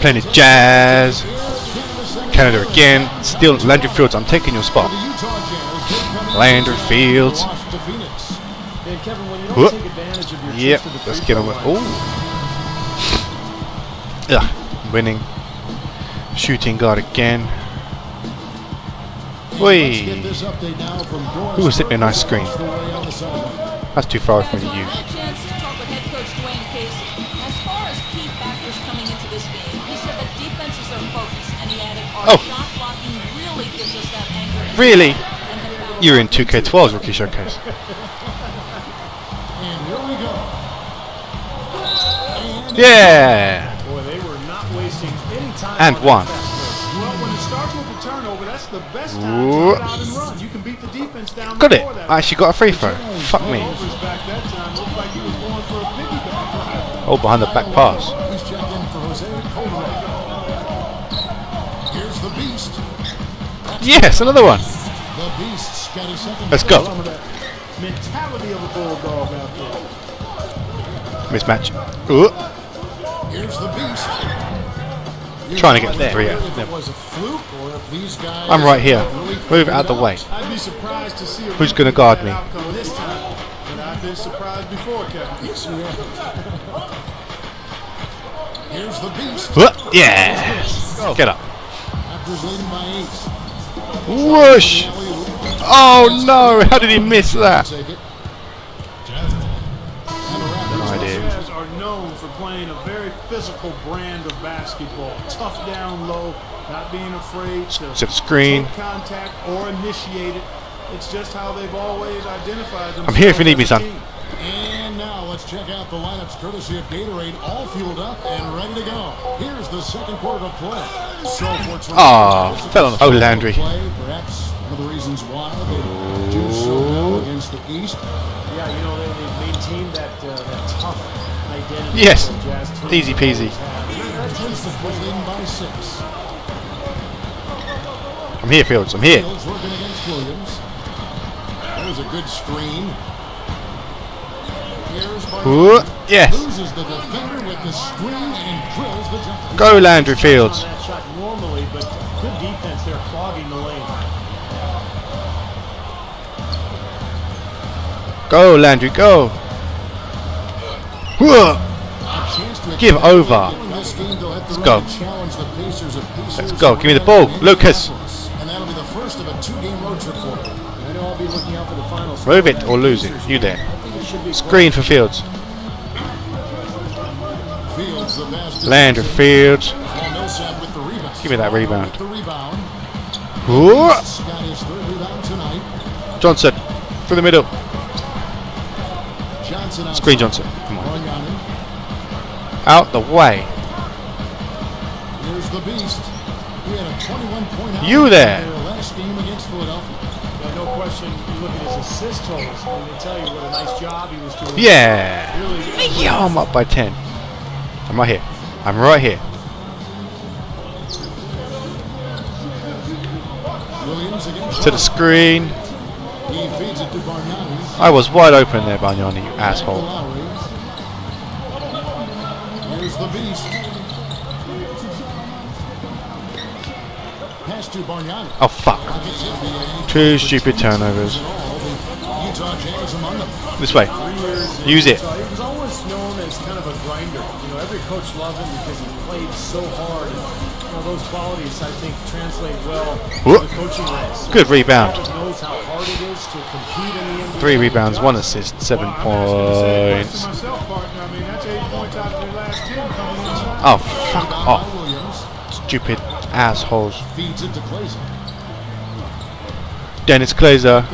playing the Jazz. Canada again. Still Landry Fields. I'm taking your spot. Landry Fields. Yep. Let's get over. Oh. Yeah. Winning. Shooting guard again. Wait. Who was hitting a nice screen? That's too far for me to use. Oh, really? You're in 2K12's Rookie Showcase. Yeah. And one. Got it. I actually got a free throw. Fuck me. Oh, behind the back pass. Yes, another one. Let's go. Mismatch. Ooh. Trying to get the three out. Yeah. I'm right here. Move out the way. Who's going to guard me? Yeah. Get up. Whoosh! Oh no! How did he miss that? Jazz are known for playing a very physical brand of basketball. Tough down low, not being afraid to screen, contact, or initiate it. It's just how they've always identified them. I'm here if you need me, son. And now let's check out the lineups courtesy of Gatorade, all fueled up and ready to go. Here's the second quarter of play. Oh, fell on the floor. Oh, Landry. Perhaps one of the reasons why they do so well against the East. Yeah, you know, they've maintained that tough identity. Yes, easy peasy. I'm here, Fields. I'm here. Fields working against Williams. That was a good screen. Ooh, yes. Go Landry Fields. Go Landry, go. Give over. Let's go. Let's go. Give me the ball, Lucas. Move it or lose it. You there. Screen for Fields. Landry Fields. Give me that rebound. Johnson through the middle. Screen Johnson. Come on. Out the way. You there. Assist totals, and they tell you what a nice job he was doing. Yeah. Really, yeah, I'm up by 10. I'm right here. I'm right here. To the screen. He feeds it to Bargnani. I was wide open there, Bargnani, you asshole. Here's the beast. Pass to Bargnani. Oh fuck. Two stupid turnovers. This way. Use it. He was always known as kind of a grinder. You know, every coach loved him because he played so hard. And, you know, those qualities, I think, translate well to the coaching ranks. Good rebound. Knows how hard it is to compete in the NBA. 3 rebounds, 1 assist, 7 points. Oh, fuck off. Stupid assholes. Dennis Glazer.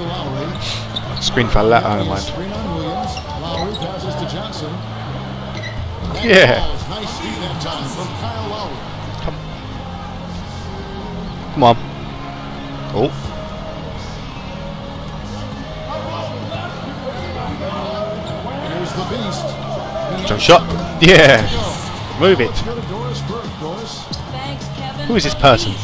Screen for that, I don't mind. Yeah. Come on. Oh. Jump shot. Yeah. Move it. Who is this person?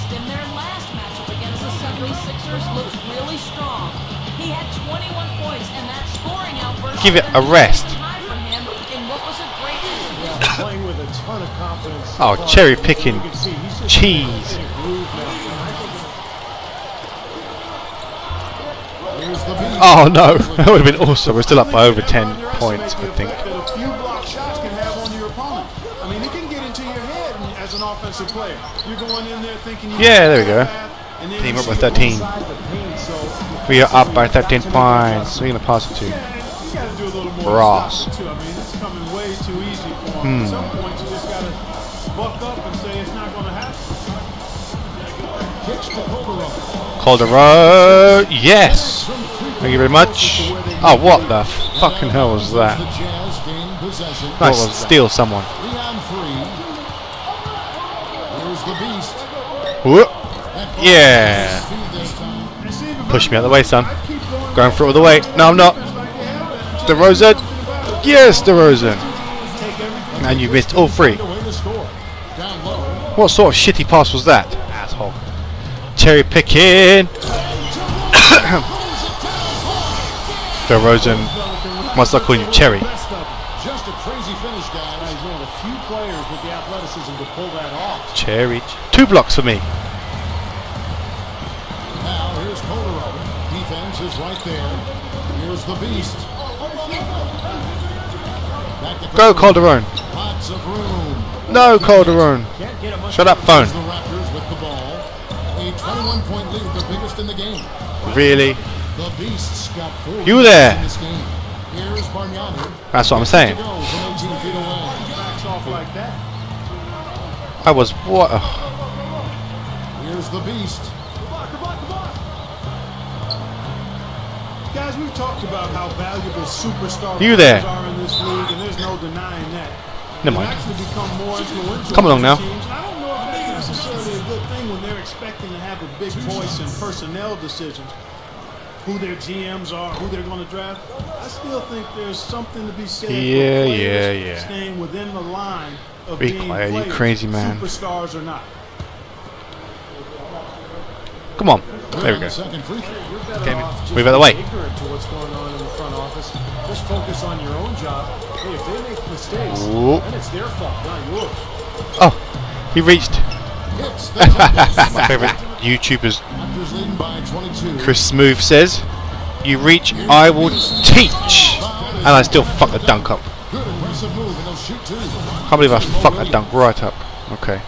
Give it a rest. Oh, cherry picking cheese. Oh no, that would have been awesome. We're still up by over 10 points, I think. Yeah, there we go. Team up by 13. We are up by 13 points. We're going to pass it to Ross. Calderon, yes! Thank you very much. Oh, what the fucking hell was that? Nice to steal someone. Whoop. Yeah! Push me out of the way, son. Going for it all the way. No, I'm not. DeRozan. Yes, DeRozan. And you missed all three. What sort of shitty pass was that? Asshole. Cherry picking. DeRozan, must not call you Cherry. Cherry, two blocks for me. Now here's Calderon. Defense is right there. Here's the beast. Go Calderon. Lots of room. No Calderon. Shut up, phone. A 21-point lead, the biggest in the game. Really? The beast's got four. You there? Here's Bargnani. That's what I'm saying. I was what? Here's the beast. Guys, we've talked about how valuable superstars are in this league, and there's no denying that. Never mind. Come along now. Necessarily a good thing when they're expecting to have a big voice in personnel decisions, who their GMs are, who they're going to draft. I still think there's something to be said for players staying within the line of being players, you crazy man. Superstars or not. Come on, there we go. Move out of the way. Just focus on your own job. Hey, if they make mistakes, then it's their fault, not yours. Oh, he reached. My favorite YouTuber's Chris Smoove says, "You reach, I will teach," and I still fuck the dunk up. Can't believe I fucked that dunk right up. Okay.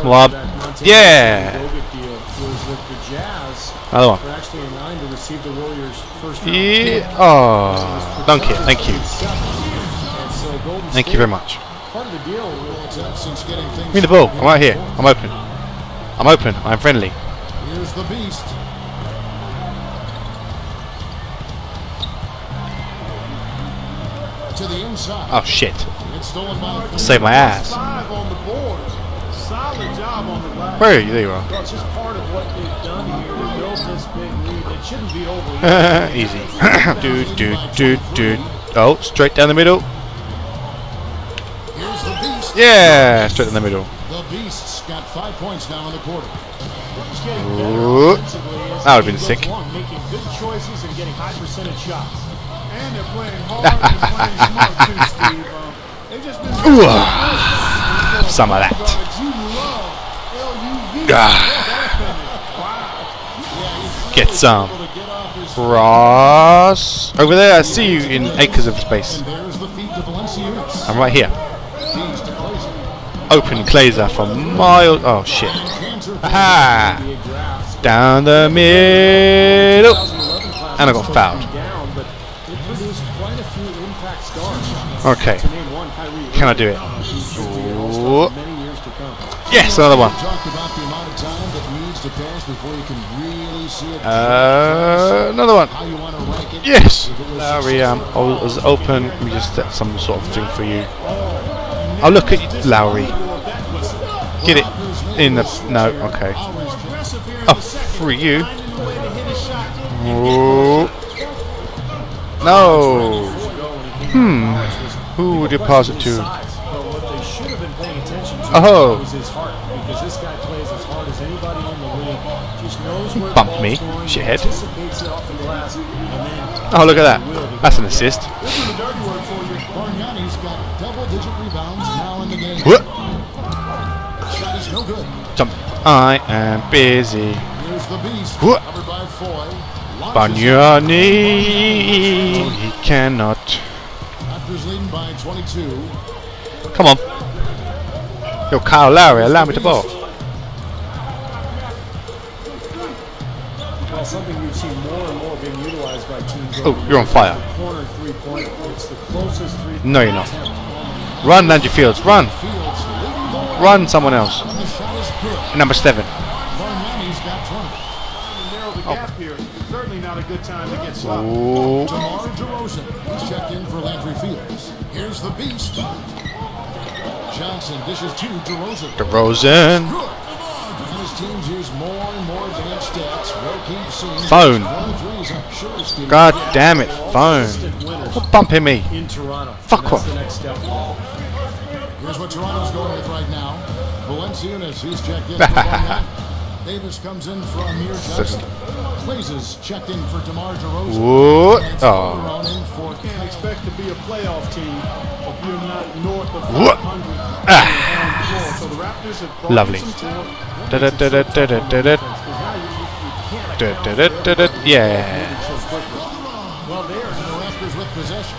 Club. Yeah. Another one. Yeah. Oh, dunk it. Thank you. Thank you very much. Give me the ball. I'm out here. I'm open. I'm open. I'm friendly. Here's the beast. To the inside. Oh shit. Save my ass. Where are you? There you are. Easy. Dude, dude. Oh, straight down the middle. Yeah, straight in the middle. The beast's got 5 points now in the quarter. That would have been sick. Making good choices and getting high percentage shots. And they're playing hard and playing smart too, Steve. They've just been some of that. Get some. Ross. Over there, I see you in acres of space. I'm right here. Open Glazer from miles. Oh shit! Aha! Down the middle, and I got fouled. Okay, can I do it? Ooh. Yes, another one. Another one. Yes. Lowry was open. Let me just set some sort of thing for you. I'll look at Lowry. Get it in the... No, okay. Oh, for you. Whoa. No. Who would you pass it to? Oh. Bumped me, shithead. Oh, look at that. That's an assist. What? I am busy. Bargnani, he cannot. By 22. Come on. Yo, Kyle Lowry, allow me the ball. Well, something we've seen more and more being utilized by teams. Oh, you're on fire. Corner three-point. It's the closest three-point. No, you're not. Run, Landry Fields, run. Run, someone else. Number 7. Oh. Here. Certainly not a good time to get sloppy. DeRozan. He's checked in for Landry Fields. Here's the beast. Johnson dishes to DeRozan. DeRozan. And his teams use more and more advanced stats. Phone. God damn it, phone. What bumping me? In Toronto. Fuck off. Here's what Toronto's going with right now. Valanciunas, he's checked in for Davis comes in for Amir Johnson. Blazes checked in for DeMar DeRozan. What? Oh. You can't expect to be a playoff team if you're not north of 500. Ah. So the Raptors have lovely. Yeah. Well, there are the Raptors with possession.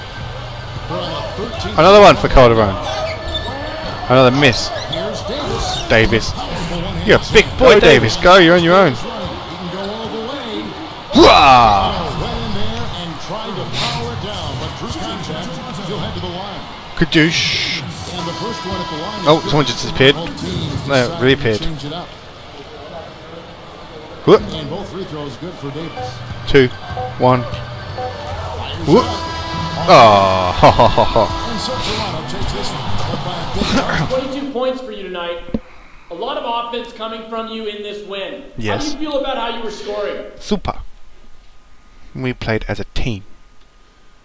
Another one for Calderon. Another miss. Here's Davis. You're a big boy, Davis. Go, you're on your own. Kadoosh. Oh, someone just disappeared. No, reappeared. Whoop. 2-1. Whoop. Oh, ha ha ha ha. 22 points for you tonight. A lot of offense coming from you in this win. Yes. How do you feel about how you were scoring? Super. We played as a team.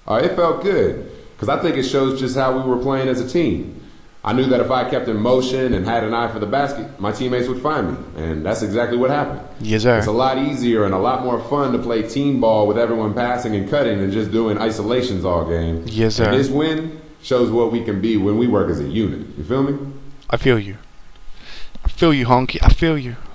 It felt good because I think it shows just how we were playing as a team. I knew that if I kept in motion and had an eye for the basket, my teammates would find me, and that's exactly what happened. Yes, sir. It's a lot easier and a lot more fun to play team ball with everyone passing and cutting than just doing isolations all game. Yes, sir. And this win shows what we can be when we work as a unit. You feel me? I feel you. I feel you, honky. I feel you.